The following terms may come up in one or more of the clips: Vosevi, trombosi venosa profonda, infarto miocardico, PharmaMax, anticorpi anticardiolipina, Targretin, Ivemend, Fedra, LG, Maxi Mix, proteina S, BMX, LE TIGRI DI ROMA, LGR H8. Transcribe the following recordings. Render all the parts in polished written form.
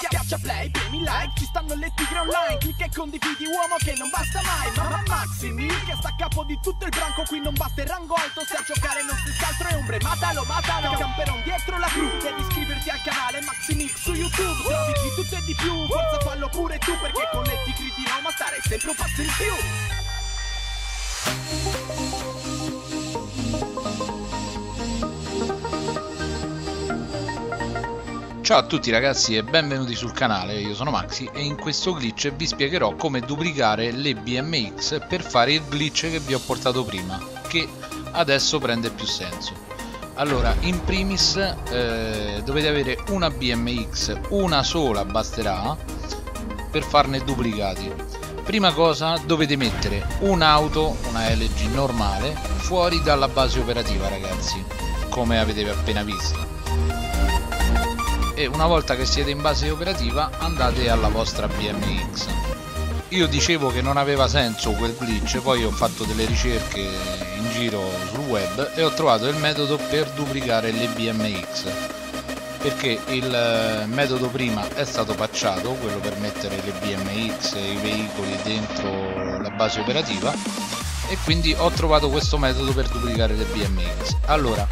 Schiaccia play, premi like, ci stanno le tigre online. Clicca e condividi, uomo, che non basta mai. Mamma Maxi Mix che sta a capo di tutto il branco. Qui non basta il rango alto, se a giocare non si altro è ombre. Matalo, matalo, camperon dietro la cru. Devi iscriverti al canale Maxi Mix su YouTube. Trovi di tutto e di più, forza fallo pure tu. Perché con le tigre di Roma stare sempre un passo in più. Ciao a tutti ragazzi e benvenuti sul canale, io sono Maxi e in questo glitch vi spiegherò come duplicare le BMX per fare il glitch che vi ho portato prima, che adesso prende più senso. Allora, in primis dovete avere una BMX, una sola basterà per farne duplicati. Prima cosa, dovete mettere un'auto, una LG normale, fuori dalla base operativa ragazzi, come avete appena visto. E una volta che siete in base operativa andate alla vostra BMX. Io dicevo che non aveva senso quel glitch, poi ho fatto delle ricerche in giro sul web e ho trovato il metodo per duplicare le BMX, perché il metodo prima è stato patchato, quello per mettere le BMX e i veicoli dentro la base operativa, e quindi ho trovato questo metodo per duplicare le BMX. Allora,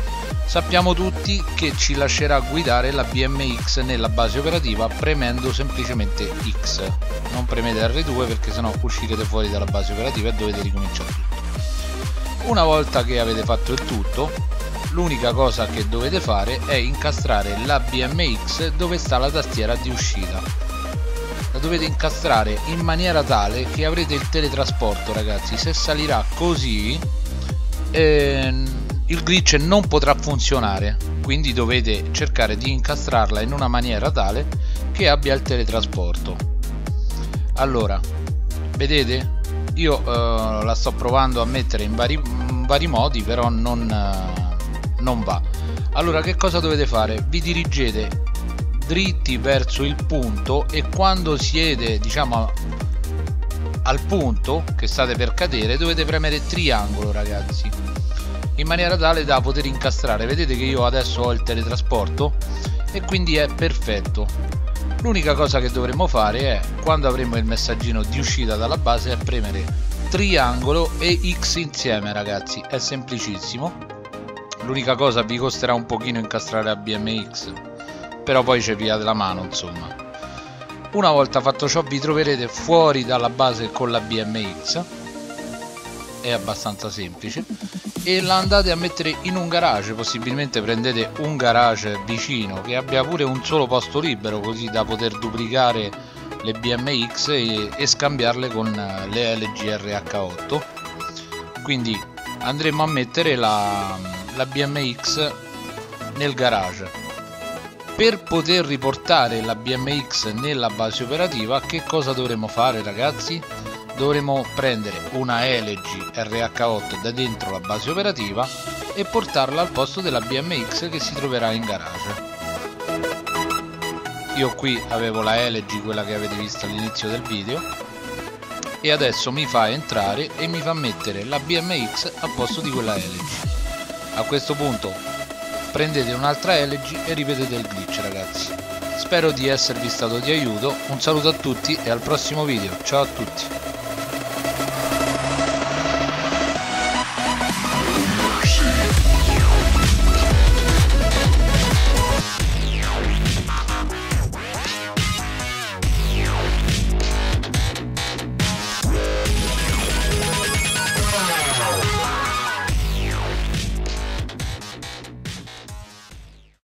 sappiamo tutti che ci lascerà guidare la BMX nella base operativa premendo semplicemente X, non premete R2 perché sennò uscirete fuori dalla base operativa e dovete ricominciare tutto. Una volta che avete fatto il tutto, l'unica cosa che dovete fare è incastrare la BMX dove sta la tastiera di uscita. La dovete incastrare in maniera tale che avrete il teletrasporto ragazzi. Se salirà così il glitch non potrà funzionare, quindi dovete cercare di incastrarla in una maniera tale che abbia il teletrasporto. Allora, vedete? Io la sto provando a mettere in vari modi, però non va. Allora, che cosa dovete fare? Vi dirigete dritti verso il punto e quando siete, diciamo, al punto che state per cadere, dovete premere triangolo, ragazzi, in maniera tale da poter incastrare. Vedete che io adesso ho il teletrasporto e quindi è perfetto. L'unica cosa che dovremmo fare è, quando avremo il messaggino di uscita dalla base, è premere triangolo e X insieme ragazzi, è semplicissimo. L'unica cosa, vi costerà un pochino incastrare la BMX, però poi ci pigliate la mano insomma. Una volta fatto ciò vi troverete fuori dalla base con la BMX, è abbastanza semplice, e la andate a mettere in un garage. Possibilmente prendete un garage vicino che abbia pure un solo posto libero, così da poter duplicare le BMX e scambiarle con le LGR H8. Quindi andremo a mettere la BMX nel garage. Per poter riportare la BMX nella base operativa, che cosa dovremo fare ragazzi? Dovremo prendere una LG RH8 da dentro la base operativa e portarla al posto della BMX che si troverà in garage. Io qui avevo la LG, quella che avete visto all'inizio del video, e adesso mi fa entrare e mi fa mettere la BMX al posto di quella LG. A questo punto prendete un'altra LG e ripetete il glitch ragazzi. Spero di esservi stato di aiuto, un saluto a tutti e al prossimo video, ciao a tutti!